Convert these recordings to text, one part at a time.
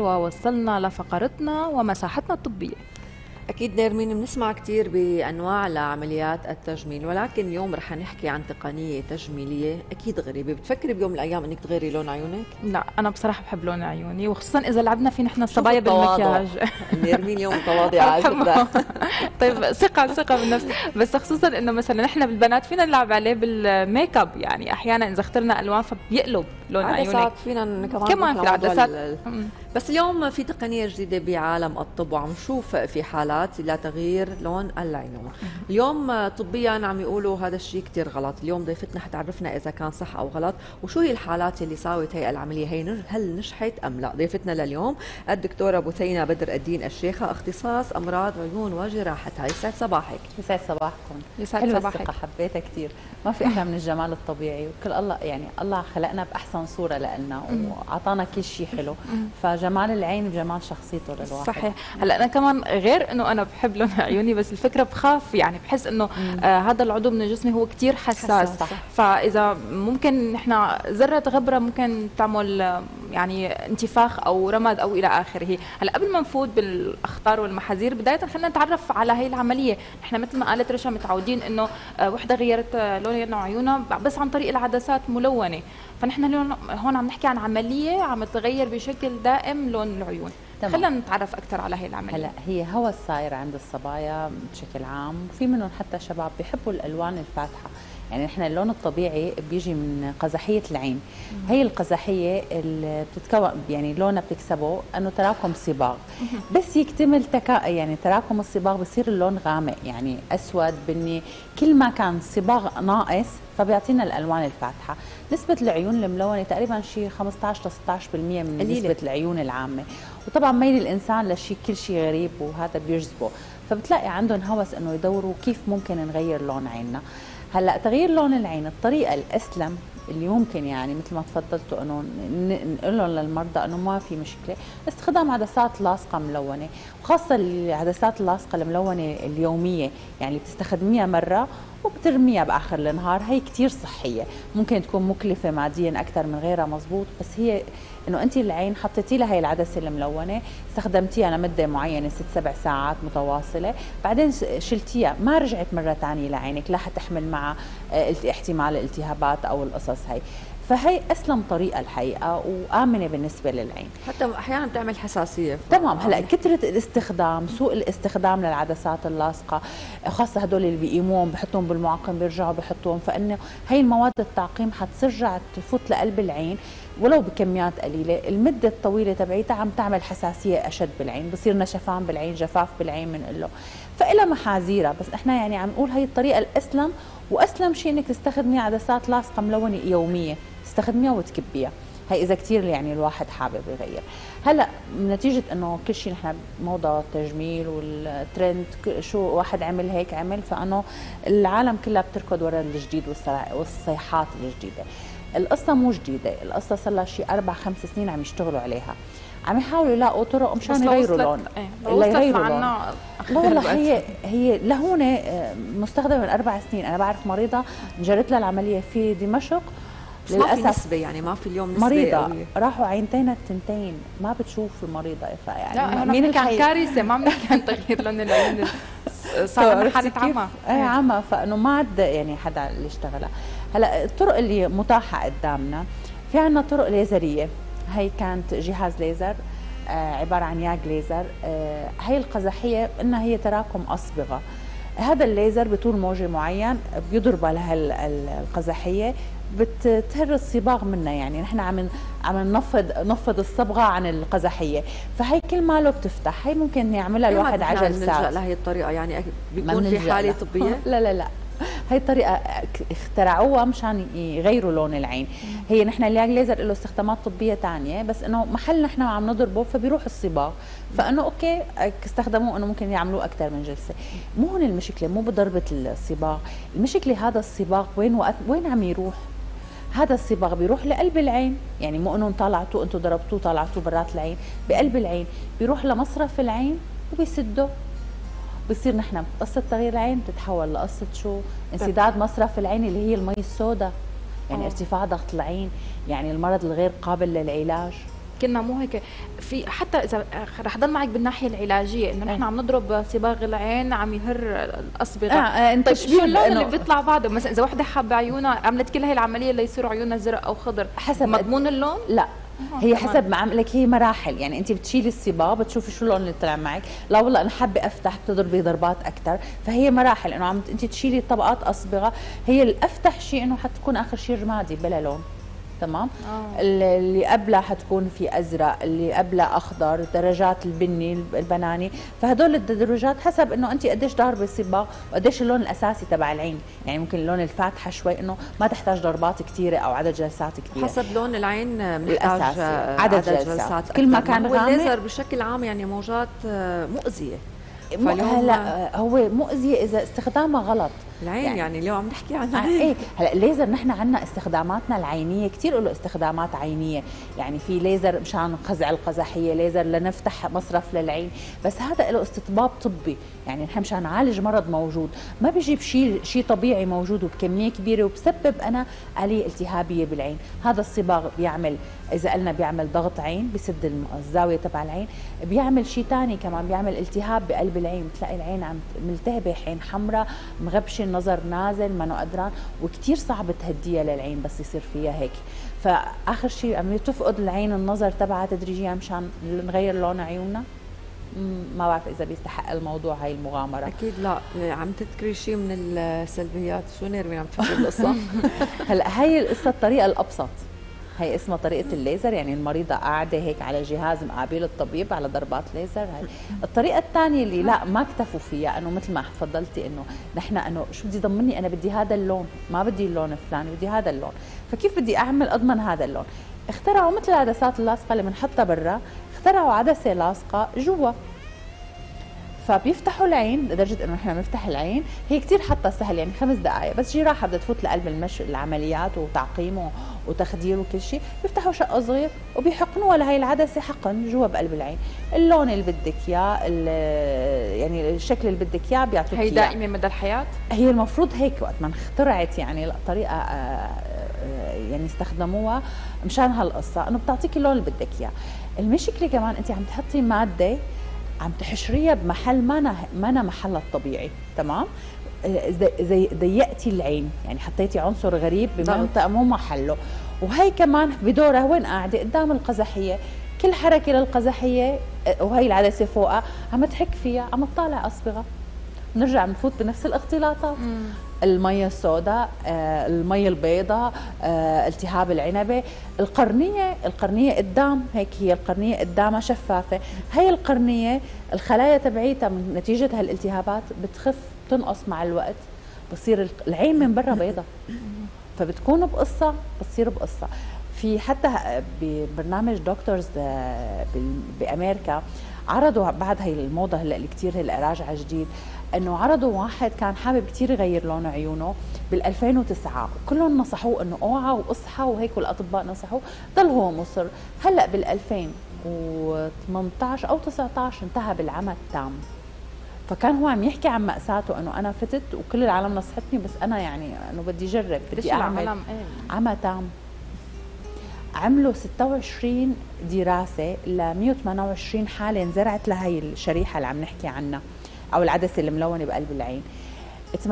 ووصلنا لفقرتنا ومساحتنا الطبية. أكيد نارمين بنسمع كتير بأنواع لعمليات التجميل، ولكن اليوم رح نحكي عن تقنية تجميلية أكيد غريبة. بتفكري بيوم من الأيام إنك تغيري لون عيونك؟ لا أنا بصراحة بحب لون عيوني، وخصوصا إذا لعبنا فيه نحن الصبايا بالمكياج. نارمين اليوم متواضعة على فكرة. طيب ثقة بالنفس، بس خصوصا إنه مثلا نحن بالبنات فينا نلعب عليه بالميك اب، يعني أحيانا إذا اخترنا ألوان فبيقلب لون عيونك. عدسات فينا كمان في العدسات. بس اليوم في تقنية جديدة بعالم الطب وعم نشوف في حالات لا تغيير لون العيون. اليوم طبيا عم يقولوا هذا الشيء كثير غلط. اليوم ضيفتنا حتعرفنا اذا كان صح او غلط وشو هي الحالات اللي ساوت هي العمليه، هي هل نجحت ام لا. ضيفتنا لليوم الدكتوره بثينة بدر الدين الشيخة، اختصاص امراض عيون وجراحتها. يسعد صباحك. يسعد صباحكم. يسعد صباحك. حبيتها كثير، ما في احلى من الجمال الطبيعي، وكل الله يعني الله خلقنا باحسن صوره لنا واعطانا كل شيء حلو، فجمال العين وجمال شخصيته للواحد. صحيح. هلا انا كمان غير أنا بحب لون عيوني، بس الفكرة بخاف، يعني بحس إنه هذا العضو من جسمي هو كتير حساس، فإذا ممكن نحن ذرة غبرة ممكن تعمل يعني انتفاخ أو رمد أو إلى آخره. هلا قبل ما نفوت بالأخطار والمحاذير، بداية خلينا نتعرف على هي العملية. نحن مثل ما قالت رشا متعودين إنه وحدة غيرت لون عيونها بس عن طريق العدسات ملونة، فنحن هون عم نحكي عن عملية عم تغير بشكل دائم لون العيون. خلينا نتعرف أكثر على هي العملية. هلا هي هوس صاير عند الصبايا بشكل عام، وفي منهم حتى شباب بيحبوا الألوان الفاتحة. يعني نحن اللون الطبيعي بيجي من قزحية العين، هي القزحية اللي بتتكون يعني لونها بتكسبه انه تراكم صباغ، بس يكتمل يعني تراكم الصباغ بصير اللون غامق، يعني اسود بني. كل ما كان الصباغ ناقص فبيعطينا الالوان الفاتحه. نسبة العيون الملونة تقريبا شيء 15 ل 16% من نسبة العيون العامة، وطبعا ميل الانسان لشيء كل شيء غريب وهذا بيجذبه، فبتلاقي عندهم هوس انه يدوروا كيف ممكن نغير لون عيننا. هلا تغيير لون العين الطريقه الاسلم اللي يمكن يعني مثل ما تفضلتوا انه نقول لهم للمرضى انه ما في مشكله استخدام عدسات لاصقه ملونه، وخاصه العدسات اللاصقه الملونه اليوميه، يعني بتستخدميها مره وبترميها باخر النهار. هي كثير صحيه، ممكن تكون مكلفه ماديا اكثر من غيرها، مزبوط، بس هي انه انت العين حطيتي لها هي العدسه الملونه، استخدمتيها لمده معينه 6-7 ساعات متواصله، بعدين شلتيها، ما رجعت مره ثانيه لعينك، لا حتحمل معها احتمال الالتهابات او القصص هي. فهي اسلم طريقه الحقيقه وامنه بالنسبه للعين، حتى احيانا بتعمل حساسيه. تمام. هلا كثره الاستخدام، سوء الاستخدام للعدسات اللاصقه، خاصه هدول اللي بيقيموهم بحطوهم بالمعقم بيرجعوا بحطوهم، فانه هي المواد التعقيم حترجع تفوت لقلب العين ولو بكميات قليله، المده الطويله تبعيتها عم تعمل حساسيه اشد بالعين، بصير نشفان بالعين، جفاف بالعين بنقول له، فإلها محاذيرها، بس احنا يعني عم نقول هي الطريقه الاسلم، واسلم شيء انك تستخدمي عدسات لاصقه ملونه يوميه، تستخدميها وتكبيها، هي اذا كثير يعني الواحد حابب يغير. هلا نتيجه انه كل شيء نحن موضه التجميل والترند، شو واحد عمل هيك عمل، فانه العالم كلها بتركض ورا الجديد والصيحات الجديده. القصه مو جديده، القصه صار لها شيء 4-5 سنين عم يشتغلوا عليها، عم يحاولوا يلاقوا طرق مشان يغيروا لون. والله هي لهون مستخدمه من 4 سنين. انا بعرف مريضه جرت لها العمليه في دمشق، للأسف ما في نسبة، يعني ما في اليوم نسبة مريضة قوية. راحوا عينتينا التنتين ما بتشوف المريضة، فيعني مين كان كارثة، ما عم نحكي عن تغيير لون العين، صار حالة عمى. ايه عمى، فانه ما عاد يعني حدا اللي اشتغلها. هلا الطرق اللي متاحة قدامنا، في عندنا طرق ليزرية، هي كانت جهاز ليزر عبارة عن ياج ليزر، هي القزحية انها هي تراكم أصبغة، هذا الليزر بطول موجة معين بيضربها لهالقزحية بتهرب الصباغ منها، يعني نحن عم نفض الصبغه عن القزحيه، فهي كل ما له بتفتح. هي ممكن يعملها الواحد عجل ساعة. بنلجأ لهي الطريقه، يعني بيكون في حاله طبيه؟ لا لا لا، هي الطريقه اخترعوها مشان يغيروا لون العين. هي نحن الياج ليزر له استخدامات طبيه ثانيه، بس انه محل نحن عم نضربه فبيروح الصباغ، فانه اوكي استخدموه انه ممكن يعملوه اكثر من جلسه. مو هون المشكله، مو بضربه الصباغ، المشكله هذا الصباغ وين عم يروح؟ هذا الصباغ بيروح لقلب العين، يعني مو انه طلعتوه انتم ضربتوه طلعتوه برات العين، بقلب العين، بيروح لمصرف العين وبيسده. بصير نحن قصه تغيير العين بتتحول لقصه شو؟ انسداد مصرف العين اللي هي المي السوداء، يعني ارتفاع ضغط العين، يعني المرض الغير قابل للعلاج. كنا مو هيك في حتى اذا رح ضل معك بالناحيه العلاجيه انه نحن عم نضرب صباغ العين عم يهر الاصبغه. طيب شو اللون اللي بيطلع بعده؟ مثلا اذا وحده حابه عيونها عملت كل هي العمليه اللي يصيروا عيونها زرق او خضر، حسب مضمون اللون؟ لا هي حسب ما عم لك، هي مراحل، يعني انت بتشيلي الصباغ بتشوفي شو اللون اللي طلع معك، لا والله انا حابه افتح بتضربي ضربات اكثر، فهي مراحل انه عم انت تشيلي طبقات اصبغه، هي الافتح شيء انه حتكون اخر شيء رمادي بلا لون. تمام؟ اللي قبلها حتكون في ازرق، اللي قبلها اخضر، درجات البني البناني، فهدول الدرجات حسب انه انت قديش ضاربه الصباغ وقديش اللون الاساسي تبع العين، يعني ممكن اللون الفاتحه شوي انه ما تحتاج ضربات كثيره او عدد جلسات كثيره. حسب لون العين بنحتاج عدد جلسات. كل ما كان غامق والليزر بشكل عام يعني موجات مؤذيه. هلا هو مؤذية إذا استخدامها غلط العين، يعني اليوم عم نحكي عن العين. إيه هلا الليزر نحن عنا استخداماتنا العينية كثير له استخدامات عينية، يعني في ليزر مشان خزع القزحية، ليزر لنفتح مصرف للعين، بس هذا له استطباب طبي، يعني نحن مشان نعالج مرض موجود، ما بيجيب شيء طبيعي موجود وبكمية كبيرة وبسبب أنا آلية التهابية بالعين. هذا الصباغ بيعمل إذا قلنا بيعمل ضغط عين، بسد الزاوية تبع العين، بيعمل شيء ثاني كمان، بيعمل التهاب بقلب العين، بتلاقي العين عم ملتهبة، عين حمراء مغبشة، النظر نازل ما قدران، وكثير صعب تهديها للعين بس يصير فيها هيك. فآخر شيء عم تفقد العين النظر تبعها تدريجيا مشان نغير لون عيوننا. ما بعرف إذا بيستحق الموضوع هاي المغامرة. أكيد لا، عم تذكري شيء من السلبيات، شو نيرمين عم تفكري بالقصة؟ هلا هاي القصة الطريقة الأبسط، هي اسمها طريقة الليزر، يعني المريضة قاعدة هيك على جهاز مقابل الطبيب على ضربات ليزر. هاي الطريقة الثانية اللي لا ما اكتفوا فيها، انه مثل ما تفضلتي انه نحن انه شو بدي ضمني، انا بدي هذا اللون، ما بدي اللون الفلاني، بدي هذا اللون، فكيف بدي اعمل اضمن هذا اللون؟ اخترعوا مثل العدسات اللاصقة اللي بنحطها برا، اخترعوا عدسة لاصقة جوا، فبيفتحوا العين لدرجه انه نحن بنفتح العين، هي كثير حتى سهل، يعني 5 دقائق بس جراحه بدها تفوت لقلب العمليات وتعقيمه وتخديره وكل شيء، بيفتحوا شقه صغير وبيحقنوها لهي العدسه حقن جوا بقلب العين، اللون اللي بدك اياه، يعني الشكل اللي بدك اياه بيعطوك اياه. هي دائمه مدى الحياه؟ هي المفروض هيك وقت ما اخترعت، يعني الطريقه يعني استخدموها مشان هالقصه انه بتعطيك اللون اللي بدك اياه. المشكله كمان انت عم تحطي ماده عم تحشريها بمحل ما أنا محلها الطبيعي، تمام؟ زي ضيقتي العين، يعني حطيتي عنصر غريب بمنطقه مو محله، وهي كمان بدورها وين قاعده؟ قدام القزحيه، كل حركه للقزحيه وهي العدسه فوقها عم تحك فيها، عم تطالع اصبغه. بنرجع بنفوت بنفس الاختلاطات، الميه السوداء، الميه البيضاء، التهاب العنبه، القرنيه قدام، هيك هي القرنيه قدامها شفافه، هي القرنيه الخلايا تبعيتها من نتيجه هالالتهابات بتخف، بتنقص مع الوقت، بصير العين من برا بيضاء، فبتكون بقصه بتصير بقصه. في حتى ببرنامج دكتورز بامريكا عرضوا بعد هي الموضه هلا اللي كثير هلا راجعه جديد، انه عرضوا واحد كان حابب كثير يغير لون عيونه بال2009، وكلهم نصحوه انه اوعى واصحى وهيك، والاطباء نصحوه، ضل هو مصر. هلا بال2018 او 19 انتهى بالعمى التام، فكان هو عم يحكي عن مأساته انه انا فتت وكل العالم نصحتني، بس انا يعني انه بدي اجرب، بدي اعمل عمى تام. عملوا 26 دراسه ل 128 حاله انزرعت لها هي الشريحه اللي عم نحكي عنها او العدسه الملونه بقلب العين. 68%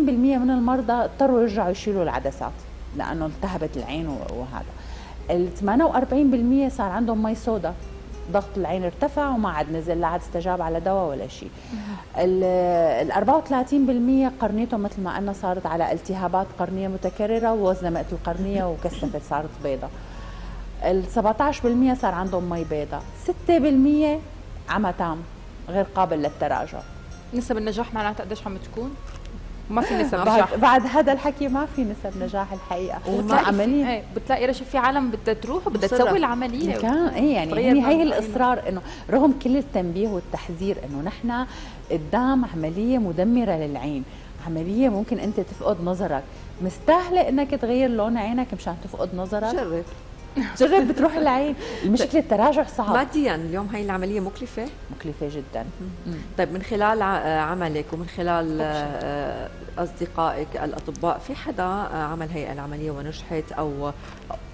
من المرضى اضطروا يرجعوا يشيلوا العدسات لانه التهبت العين وهذا. ال 48% صار عندهم مي سودا، ضغط العين ارتفع وما عاد نزل، لا عاد استجاب على دواء ولا شيء. ال 34% قرنيتهم مثل ما قلنا صارت على التهابات قرنيه متكرره، وزنمت القرنيه وكثفت صارت بيضاء. ال 17% صار عندهم مي بيضاء، 6% عمى تام غير قابل للتراجع. نسب النجاح معناتها قديش عم تكون؟ ما في نسب نجاح بعد هذا الحكي، ما في نسب نجاح الحقيقه. والعمليه بتلاقي رشا في عالم بدها تروح وبدها تسوي العمليه كان ايه، يعني هي الاصرار انه رغم كل التنبيه والتحذير انه نحن قدام عمليه مدمره للعين، عمليه ممكن انت تفقد نظرك، مستاهله انك تغير لون عينك مشان تفقد نظرك؟ جرب بتروح العين. المشكله التراجع صعب ماديا، اليوم هاي العمليه مكلفه، مكلفه جدا. طيب من خلال عملك ومن خلال اصدقائك الاطباء، في حدا عمل هي العمليه ونجحت او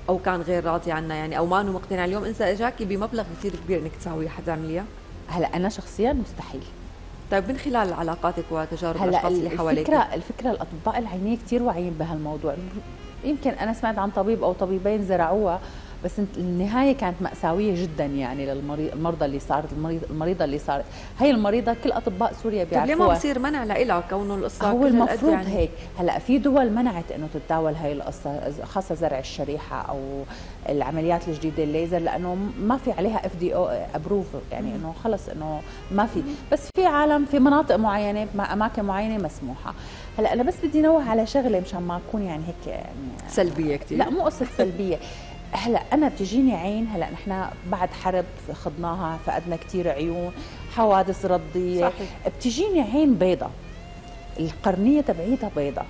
او كان غير راضي عنها يعني او ما انه مقتنع، اليوم انت اجاكي بمبلغ كثير كبير انك تساويها، حتعمليها؟ هلا انا شخصيا مستحيل. طيب من خلال علاقاتك وتجارب الاشخاص اللي حواليك، الفكره الاطباء العينيه كثير واعيين بهالموضوع، يمكن انا سمعت عن طبيب او طبيبين زرعوها، بس النهايه كانت مأساويه جدا يعني للمرضى اللي صارت، المريضه اللي صارت، هي المريضه كل اطباء سوريا بيعرفوها. طيب ليه ما بصير منع لها كونه القصه هو المفروض يعني هيك؟ هلا في دول منعت انه تتداول هي القصه، خاصه زرع الشريحه او العمليات الجديده الليزر، لانه ما في عليها FDA ابروف، يعني انه خلص انه ما في، بس في عالم في مناطق معينه اماكن معينه مسموحه. هلا انا بس بدي نوه على شغله مشان ما اكون يعني هيك يعني سلبيه كثير، لا مو قصه سلبيه. هلا انا بتجيني عين، هلا نحن بعد حرب خضناها فقدنا كثير عيون، حوادث رضيه، بتجيني عين بيضاء، القرنيه تبعيتها بيضاء.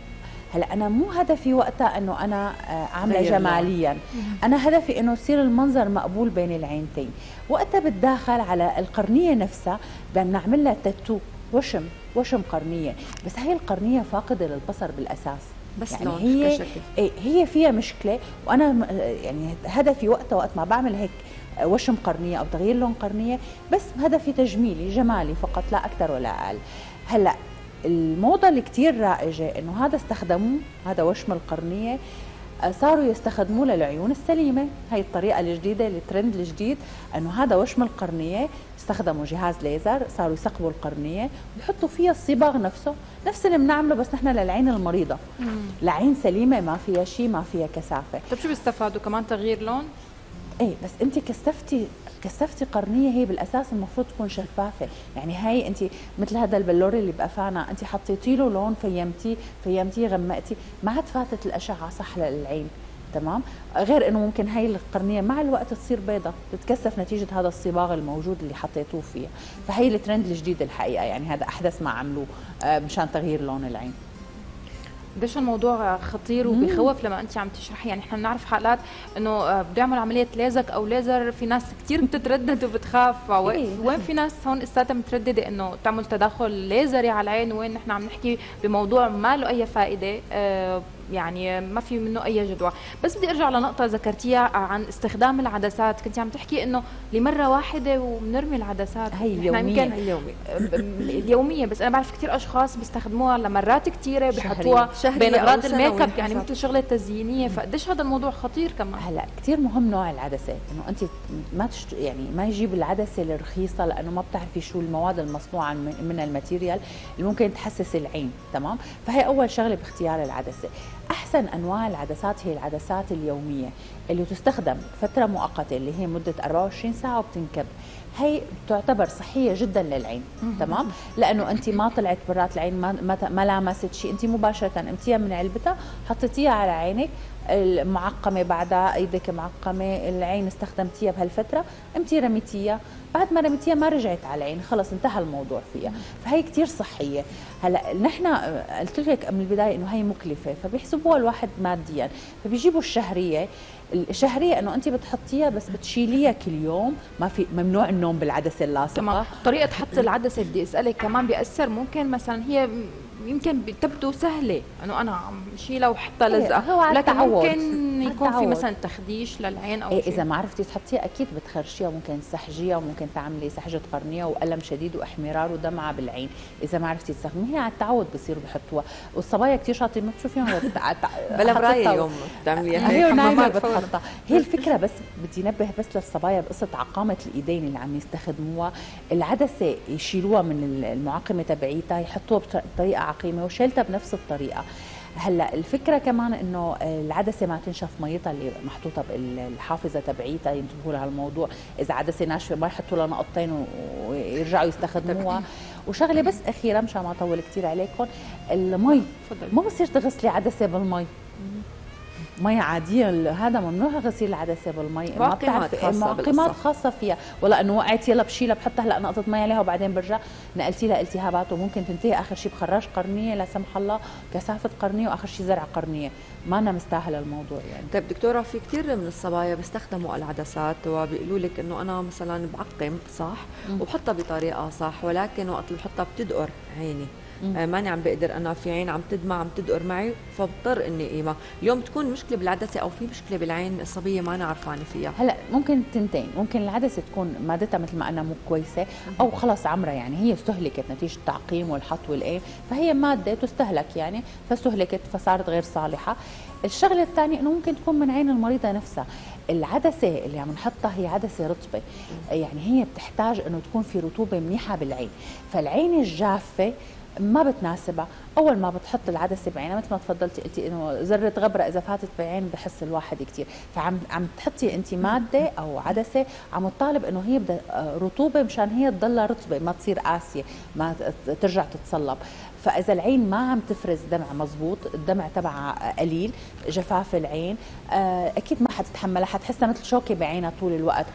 هلا انا مو هدفي وقتها انه انا اعملها جماليا، انا هدفي انه يصير المنظر مقبول بين العينتين، وقتها بتداخل على القرنيه نفسها بدنا نعمل لها تاتو، وشم قرنيه، بس هي القرنيه فاقده للبصر بالاساس، بس يعني هي فيها مشكله، وانا يعني هدفي وقتها وقت ما بعمل هيك وشم قرنيه او تغيير لون قرنيه، بس هدفي تجميلي جمالي فقط لا اكثر ولا اقل. هلا الموضه اللي كثير رائجه انه هذا استخدموه، هذا وشم القرنيه صاروا يستخدموه للعيون السليمه، هي الطريقه الجديده الترند الجديد انه هذا وشم القرنيه، استخدموا جهاز ليزر، صاروا يثقبوا القرنيه ويحطوا فيها الصباغ نفسه، نفس اللي بنعمله بس نحن للعين المريضه، لعين سليمه ما فيها شيء ما فيها كثافه. طيب شو بيستفادوا كمان؟ تغيير لون؟ ايه بس انت كثفتي قرنيه هي بالاساس المفروض تكون شفافه، يعني هي انت مثل هذا البلوري اللي بقفانا، انت حطيتي له لون، فيمتيه غمقتي، ما عاد فاتت الاشعه صح للعين، تمام؟ غير انه ممكن هي القرنيه مع الوقت تصير بيضة، تتكثف نتيجه هذا الصباغ الموجود اللي حطيتوه فيها، فهي الترند الجديد الحقيقه، يعني هذا احدث ما عملوه مشان تغيير لون العين. قديش الموضوع خطير وبيخوف لما انت عم تشرحي، يعني احنا بنعرف حالات انه بده يعمل عمليه ليزر، في ناس كثير بتتردد وبتخاف، وين في ناس هون لساتها متردده انه تعمل تدخل ليزري على العين، وين نحن عم نحكي بموضوع ما له اي فائده، يعني ما في منه اي جدوى. بس بدي ارجع لنقطه ذكرتيها عن استخدام العدسات، كنت عم تحكي انه لمره واحده وبنرمي العدسات، هي اليوميه، بس انا بعرف كثير اشخاص بيستخدموها لمرات كثيره، بحطوها بين اغراض الميك اب، يعني مثل شغله تزيينيه، فقديش هذا الموضوع خطير كمان؟ هلا كثير مهم نوع العدسه، انه انت يعني ما يجيب العدسه الرخيصه، لانه ما بتعرفي شو المواد المصنوعه من الماتيريال اللي ممكن تحسس العين، تمام؟ فهي اول شغله باختيار العدسه. أحسن أنواع العدسات هي العدسات اليومية اللي تستخدم فترة مؤقتة، اللي هي مدة 24 ساعة وبتنكب، هي تعتبر صحية جدا للعين، تمام؟ لأنه أنت ما طلعت برات العين، ما لامست شيء، أنت مباشرة قمتيها من علبتها، حطيتيها على عينك المعقمة، بعدها إيدك معقمة، العين استخدمتيها بهالفترة، قمتي رميتيها، بعد ما رميتيها ما رجعت على العين، خلص انتهى الموضوع فيها، فهي كثير صحية. هلا نحن قلت لك من البداية إنه هي مكلفة، فبيحسبوها الواحد ماديا، فبيجيبوا الشهرية انه انت بتحطيها بس بتشيليها كل يوم، ما في ممنوع النوم بالعدسة اللاصقة. تمام. طريقة حط العدسة بدي اسألك كمان بيأثر، ممكن مثلا هي يمكن تبدو سهلة انه انا عم شيلها وحطها لزقة، لكن ممكن يكون في مثلا تخديش للعين او شيء، اذا ما عرفتي تحطيها اكيد بتخرشيها، ممكن تسحجيها، وممكن تعملي سحجة قرنية وألم شديد واحمرار ودمعة بالعين، اذا ما عرفتي تستخدميها. على التعود بصيروا بحطوها، والصبايا كثير شاطرين ما بتشوفيهم بلا براية يوم بتعمليها هي بتحطها. هي الفكرة، بس بدي نبه بس للصبايا بقصة عقامة الايدين اللي عم يستخدموها، العدسة يشيلوها من المعقمة تبعيتها، يحطوها بطريقة عقيمة، وشيلتها بنفس الطريقة. هلا الفكره كمان انه العدسه ما تنشف ميتها اللي محطوطه بالحافظه تبعيتها، ينتبهوا لها الموضوع، اذا عدسه ناشفه ما يحطوا لها نقطتين ويرجعوا يستخدموها. وشغله بس اخيره مشان ما اطول كثير عليكم، المي ما بصير تغسلي عدسه بالمي، مي عاديه، هذا ممنوع غسيل العدسه بالمي، ما بتعرف معقمات خاصه فيها، ولا انه وقعت يلا بشيلها بحط هلا نقطه مي عليها وبعدين برجع نقلتي لها التهابات، وممكن تنتهي اخر شيء بخراش قرنيه لا سمح الله، كثافه قرنيه، واخر شيء زرع قرنيه، ما أنا مستاهله الموضوع يعني. طيب دكتوره، في كثير من الصبايا بيستخدموا العدسات وبيقولوا لك انه انا مثلا بعقم صح وبحطها بطريقه صح، ولكن وقت اللي بحطها بتدقر عيني، ماني عم بقدر انا في عين عم تدمع عم تدقر معي، فبضطر اني قيمه. اليوم بتكون مشكله بالعدسه او في مشكله بالعين الصبيه ما انا عرفانه فيها. هلا ممكن تنتين، ممكن العدسه تكون مادتها مثل ما انا مو كويسه او خلص عمرها، يعني هي استهلكت نتيجه التعقيم والحط والايه، فهي ماده تستهلك يعني فاستهلكت فصارت غير صالحه. الشغله الثانيه انه ممكن تكون من عين المريضه نفسها. العدسه اللي عم نحطها هي عدسه رطبه، يعني هي بتحتاج انه تكون في رطوبه منيحه بالعين، فالعين الجافه ما بتناسبها. اول ما بتحط العدسه بعينها مثل ما تفضلتي قلتي انه ذره غبره اذا فاتت بعين بحس الواحد كثير، فعم تحطي انت ماده او عدسه عم تطالب انه هي بدها رطوبه مشان هي تضلها رطبه، ما تصير قاسيه، ما ترجع تتصلب. فاذا العين ما عم تفرز دمع مزبوط، الدمع تبعها قليل، جفاف العين اكيد ما حتتحملها، حتحسها مثل شوكه بعينها طول الوقت،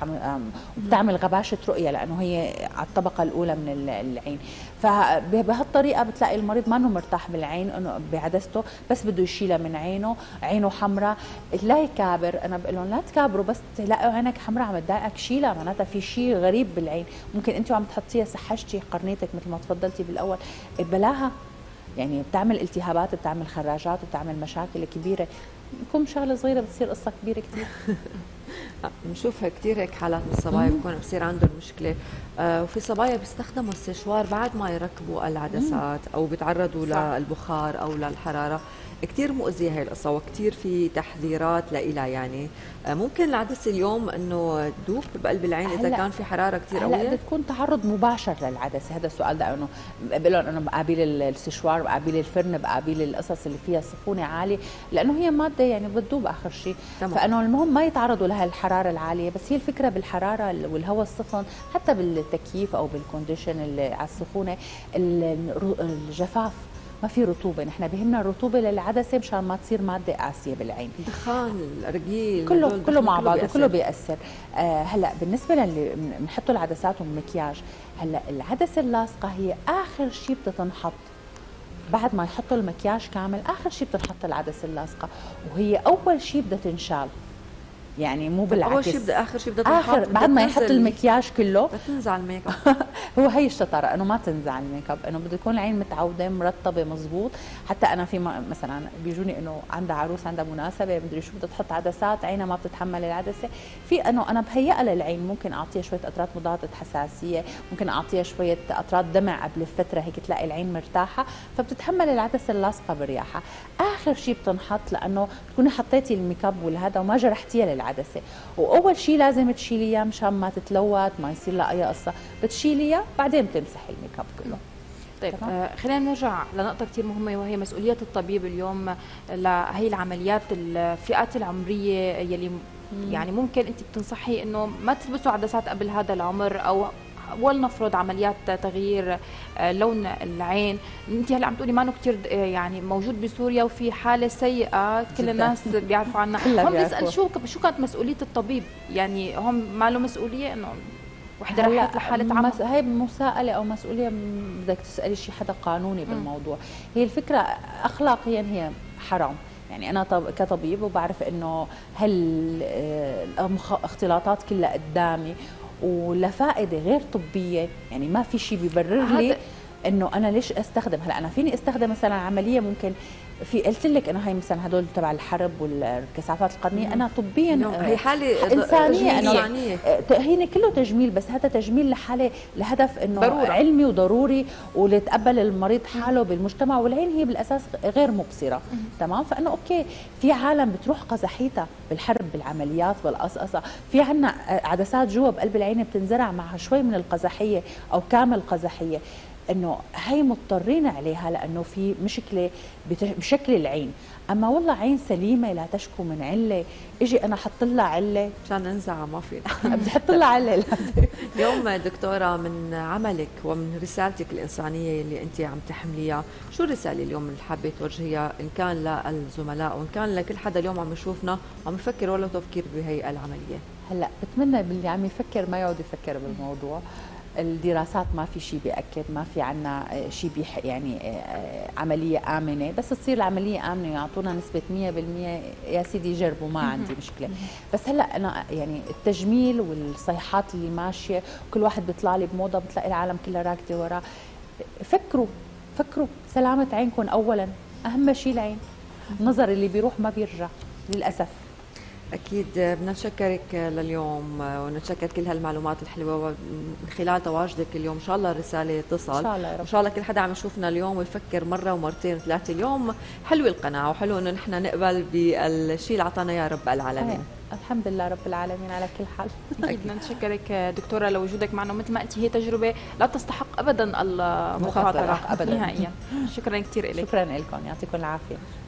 بتعمل غباشه رؤيه لانه هي على الطبقه الاولى من العين. فبهالطريقه بتلاقي المريض ما انه مرتاح بالعين انه بعدسته، بس بده يشيلها من عينه، عينه حمراء، لا يكابر. انا بقول لهم لا تكابروا، بس تلاقوا عينك حمراء عم تضايقك شيلها، معناتها في شيء غريب بالعين. ممكن انت عم تحطيها سحشتي قرنيتك مثل ما تفضلتي بالاول، بلاها يعني بتعمل التهابات، بتعمل خراجات، بتعمل مشاكل كبيره. كم شغله صغيره بتصير قصه كبيره كثير. بنشوفها كثير هيك حالات من الصبايا بكون بصير عندهم مشكله، وفي صبايا بيستخدموا السشوار بعد ما يركبوا العدسات او بيتعرضوا للبخار او للحراره. كثير مؤذيه هي القصه وكثير في تحذيرات لها، يعني ممكن العدسه اليوم انه تذوب بقلب العين اذا كان في حراره كثير قويه. هلا بده تكون تعرض مباشر للعدسه، هذا السؤال ده انه بقول لهم انه مقابل السشوار، مقابل الفرن، مقابل القصص اللي فيها سخونه عاليه، لانه هي ماده يعني بتذوب اخر شيء، فانه المهم ما يتعرضوا لهالحراره العاليه. بس هي الفكره بالحراره والهواء السخن، حتى بالتكييف او بالكونديشن اللي على السخونه، الجفاف ما في رطوبه، نحن بهمنا الرطوبه للعدسه مشان ما تصير ماده قاسيه بالعين. دخان، الرجيل، كله مع بعضه كله بيأثر. هلا بالنسبه للي بنحطوا العدسات والمكياج، هلا العدسه اللاصقه هي اخر شيء بتتنحط بعد ما يحطوا المكياج كامل، اخر شيء بتنحط العدسه اللاصقه، وهي اول شيء بدها تنشال، يعني مو بالعكس اول شيء بدأ اخر شيء بدها تنحط بعد ما يحط المكياج كله، بتنزع الميك اب. هو هي الشطاره انه ما تنزع الميك اب، انه بده يكون العين متعوده مرطبه مزبوط. حتى انا في مثلا بيجوني انه عندها عروس، عندها مناسبه، مدري شو، بدها تحط عدسات، عينها ما بتتحمل العدسه، في انه انا بهيئها للعين، ممكن اعطيها شويه قطرات مضادة حساسيه، ممكن اعطيها شويه قطرات دمع قبل الفتره، هيك تلاقي العين مرتاحه فبتتحمل العدسه اللاصقه برياحه. اخر شيء بتنحط لانه تكوني حطيتي الميك اب والهذا وما جرحتيها العدسه، واول شيء لازم تشيليها مشان ما تتلوث، ما يصير لها اي قصه، بتشيليها بعدين بتمسحي الميك اب كله. طيب خلينا نرجع لنقطه كثير مهمه وهي مسؤوليه الطبيب اليوم لهي العمليات، الفئات العمريه يلي يعني ممكن انت بتنصحي انه ما تلبسوا عدسات قبل هذا العمر، او ولنفرض عمليات تغيير لون العين. انت هلا عم تقولي ما كثير يعني موجود بسوريا وفي حاله سيئه كل الناس بيعرفوا عنها، هم بنسال شو كانت مسؤوليه الطبيب؟ يعني هم ما له مسؤوليه انه وحده راحت لحاله عمى؟ هي مساءله او مسؤوليه بدك تسالي شي حدا قانوني بالموضوع. هي الفكره اخلاقيا هي حرام، يعني أنا كطبيب وبعرف إنه هالاختلاطات كلها قدامي ولا فائده غير طبيه، يعني ما في شيء بيبرر لي انه انا ليش استخدم. هلا انا فيني استخدم مثلا عمليه، ممكن في قلت لك انه هي مثلا هدول تبع الحرب والكثافات القرنيه، انا طبيا هي حاله انسانيه، انسانيه هي كله تجميل، بس هذا تجميل لحاله لهدف انه علمي وضروري ولتقبل المريض حاله بالمجتمع، والعين هي بالاساس غير مبصره. تمام، فانه اوكي في عالم بتروح قزحيتها بالحرب بالعمليات والقصقصه، في عنا عدسات جوا بقلب العين بتنزرع معها شوي من القزحيه او كامل قزحيه، انه هي مضطرين عليها لانه في مشكله بشكل العين. اما والله عين سليمه لا تشكو من عله، اجي انا احط لها عله مشان انزعها ما في. بدي احط لها عله. اليوم دكتوره من عملك ومن رسالتك الانسانيه اللي انت عم تحمليها، شو الرساله اليوم اللي حابه توجهيها ان كان للزملاء وان كان لكل حدا اليوم عم يشوفنا وعم يفكر ولا تفكير بهي العمليه؟ هلا بتمنى باللي عم يفكر ما يقعد يفكر بالموضوع، الدراسات ما في شيء بيأكد، ما في عنا شيء يعني عملية آمنة، بس تصير العملية آمنة ويعطونا نسبة 100%، يا سيدي جربوا ما عندي مشكلة. بس هلا أنا يعني التجميل والصيحات اللي ماشية، كل واحد بيطلع لي بموضة بتلاقي العالم كلها راكدة وراه. فكروا فكروا سلامة عينكم أولا، أهم شيء العين، النظر اللي بيروح ما بيرجع للأسف. أكيد بدنا نشكرك لليوم ونتشكر كل هالمعلومات الحلوة، ومن خلال تواجدك اليوم إن شاء الله الرسالة تصل، إن شاء الله يا رب. إن شاء الله كل حدا عم يشوفنا اليوم ويفكر مرة ومرتين وثلاثة اليوم. حلوة القناعة وحلو إنه نحن نقبل بالشيء اللي أعطانا يا رب العالمين. الحمد لله رب العالمين على كل حال. أكيد بدنا نشكرك دكتورة لوجودك معنا، مثل ما قلتي هي تجربة لا تستحق أبدا المخاطرة أبدا نهائيا. شكرا كثير لك. شكرا لكم، يعطيكم العافية.